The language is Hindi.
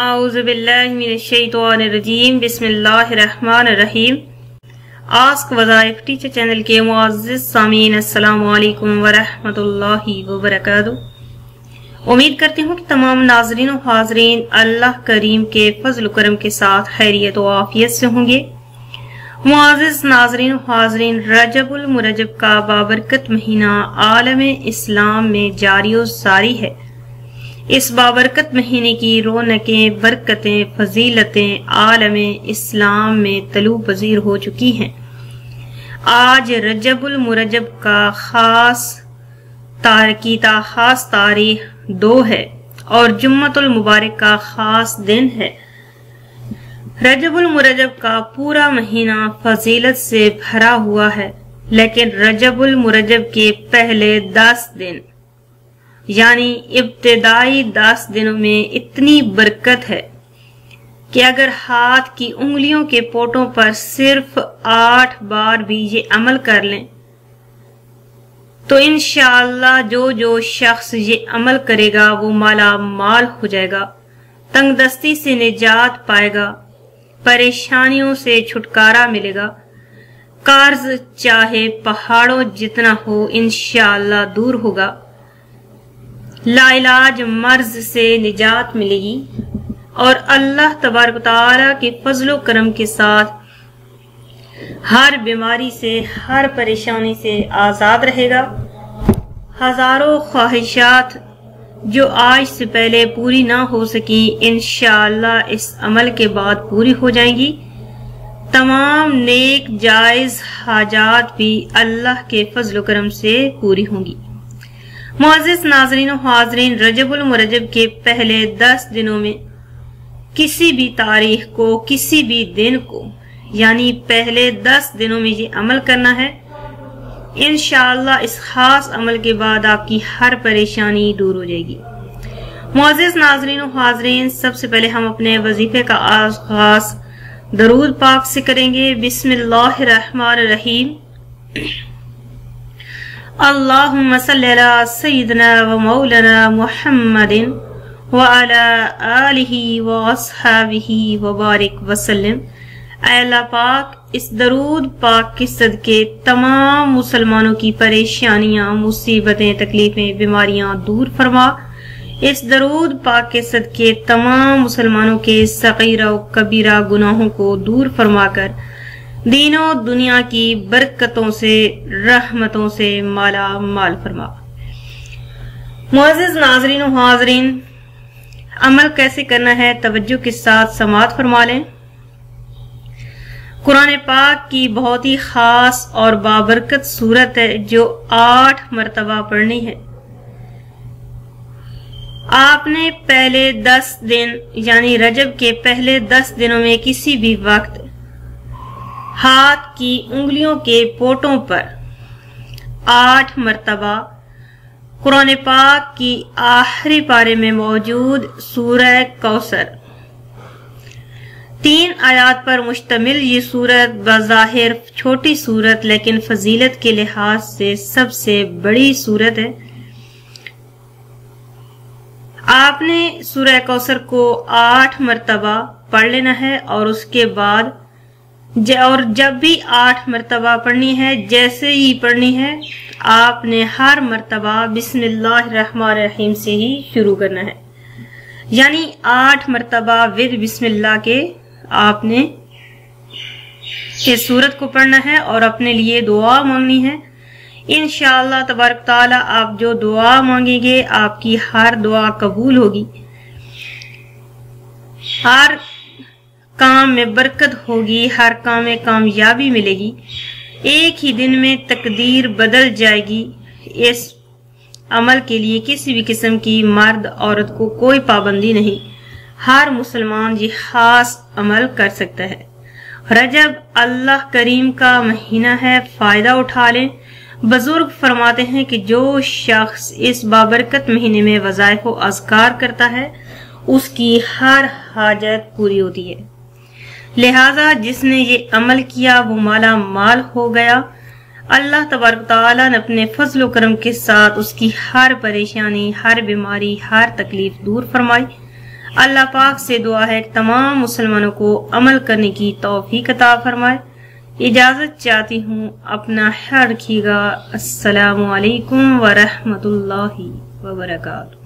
आउज़ुबिल्लाहिमिनश्शैतानिर्रजीम बिस्मिल्लाहिर्रहमानिर्रहीम। आस्क वज़ाइफ़ टीचर चैनल के मुअज़्ज़िज़ सामीन, अस्सलामु अलैकुम वरहमतुल्लाहि वबरकातुहू। उम्मीद करती हूँ कि तमाम नाज़रीन और हाज़रीन अल्लाह करीम के फजल करम के साथ खैरियत और आफियत से होंगे। मुअज़्ज़िज़ नाज़रीन और हाज़रीन, रजबुल मुरज्जब का बाबरकत महीना आलम इस्लाम में जारी और सारी है। इस बाबरकत महीने की रौनकें, बरकतें, फजीलतें आलम इस्लाम में तलू पजीर हो चुकी हैं। आज रजबुल मुरज्जब का खास तारीख 2 है और जुम्मतुल मुबारक का खास दिन है। रजबुल मुरज्जब का पूरा महीना फजीलत से भरा हुआ है, लेकिन रजबुल मुरज्जब के पहले 10 दिन यानी इब्तिदाई 10 दिनों में इतनी बरकत है कि अगर हाथ की उंगलियों के पोटों पर सिर्फ 8 बार भी ये अमल कर लें तो इंशाअल्लाह जो जो शख्स ये अमल करेगा वो मालामाल हो जाएगा, तंगदस्ती से निजात पाएगा, परेशानियों से छुटकारा मिलेगा, कर्ज चाहे पहाड़ों जितना हो इंशाअल्लाह दूर होगा, लाइलाज मर्ज से निजात मिलेगी और अल्लाह तबारक तआला के फजलो करम के साथ हर बीमारी से, हर परेशानी से आज़ाद रहेगा। हजारों ख्वाहिशात जो आज से पहले पूरी ना हो सकी इंशाअल्लाह इस अमल के बाद पूरी हो जाएंगी। तमाम नेक जायज़ हाजात भी अल्लाह के फजलो करम से पूरी होंगी। मुअज़्ज़िज़ नाज़रीन और हाज़रीन, रजबुल मुरज्जब के पहले 10 दिनों में किसी भी तारीख को, किसी भी दिन को यानी पहले 10 दिनों में ये अमल करना है। इंशाअल्लाह इस खास अमल के बाद आपकी हर परेशानी दूर हो जाएगी। मुअज़्ज़िज़ नाज़रीन और हाज़रीन, सबसे पहले हम अपने वजीफे का आगाज दरूद पाक से करेंगे। बिस्मिल्लाहिर्रहमानिर्रहीम। अल्लाहुम्मा सल्लि अला सय्यिदिना व मौलाना मुहम्मदिन व अला आलिही व अस्हाबिही व बारिक वसल्लम। अल्लाह पाक, इस दरूद पाक के सदके तमाम मुसलमानों की परेशानियां, मुसीबतें, तकलीफें, बीमारियां दूर फरमा। इस दरूद पाक के सदके तमाम मुसलमानों के सगीरा व कबीरा गुनाहों को दूर फरमाकर दीनों दुनिया की बरकतों से, रहमतों से माला माल फरमा। मुअज़्ज़िज़ नाज़रीन व हाज़रीन, अमल कैसे करना है तवज्जो के साथ समाअत फरमा लें। कुरान पाक की बहुत ही खास और बाबरकत सूरत है जो 8 मरतबा पढ़नी है। आपने पहले 10 दिन यानी रजब के पहले 10 दिनों में किसी भी वक्त हाथ की उंगलियों के पोटों पर 8 मरतबा कुरान पाक की आखिरी पारे में मौजूद सूरह कौसर 3 आयात पर मुश्तमिल ये सूरत बज़ाहिर छोटी सूरत लेकिन फजीलत के लिहाज से सबसे बड़ी सूरत है। आपने सूरह कौसर को 8 मरतबा पढ़ लेना है और उसके बाद जब भी 8 मरतबा पढ़नी है, जैसे ही पढ़नी है आपने हर मरतबा बिस्मिल्लाहिर्रहमानिर्रहीम से ही शुरू करना है, यानी 8 मरतबा विद बिस्मिल्लाह के आपने इस सूरत को पढ़ना है और अपने लिए दुआ मांगनी है। इंशाअल्लाह तबारक ताला आप जो दुआ मांगेंगे आपकी हर दुआ कबूल होगी, हर काम में बरकत होगी, हर काम में कामयाबी मिलेगी। एक ही दिन में तकदीर बदल जाएगी। इस अमल के लिए किसी भी किस्म की मर्द औरत को कोई पाबंदी नहीं, हर मुसलमान ये खास अमल कर सकता है। रजब अल्लाह करीम का महीना है, फायदा उठा लें। बुजुर्ग फरमाते हैं कि जो शख्स इस बाबरकत महीने में वज़ाइफ़ व अज़कार करता है उसकी हर हाजत पूरी होती है। लिहाजा जिसने ये अमल किया वो माला माल हो गया। अल्लाह तबारक तआला ने अपने फजल व करम के साथ उसकी हर परेशानी, हर बीमारी, हर तकलीफ दूर फरमाई। अल्लाह पाक से दुआ है तमाम मुसलमानों को अमल करने की तौफीक अता फरमाए। इजाजत चाहती हूँ, अपना ख्याल रखिएगा। अस्सलामु अलैकुम व रहमतुल्लाहि व बरकातहू।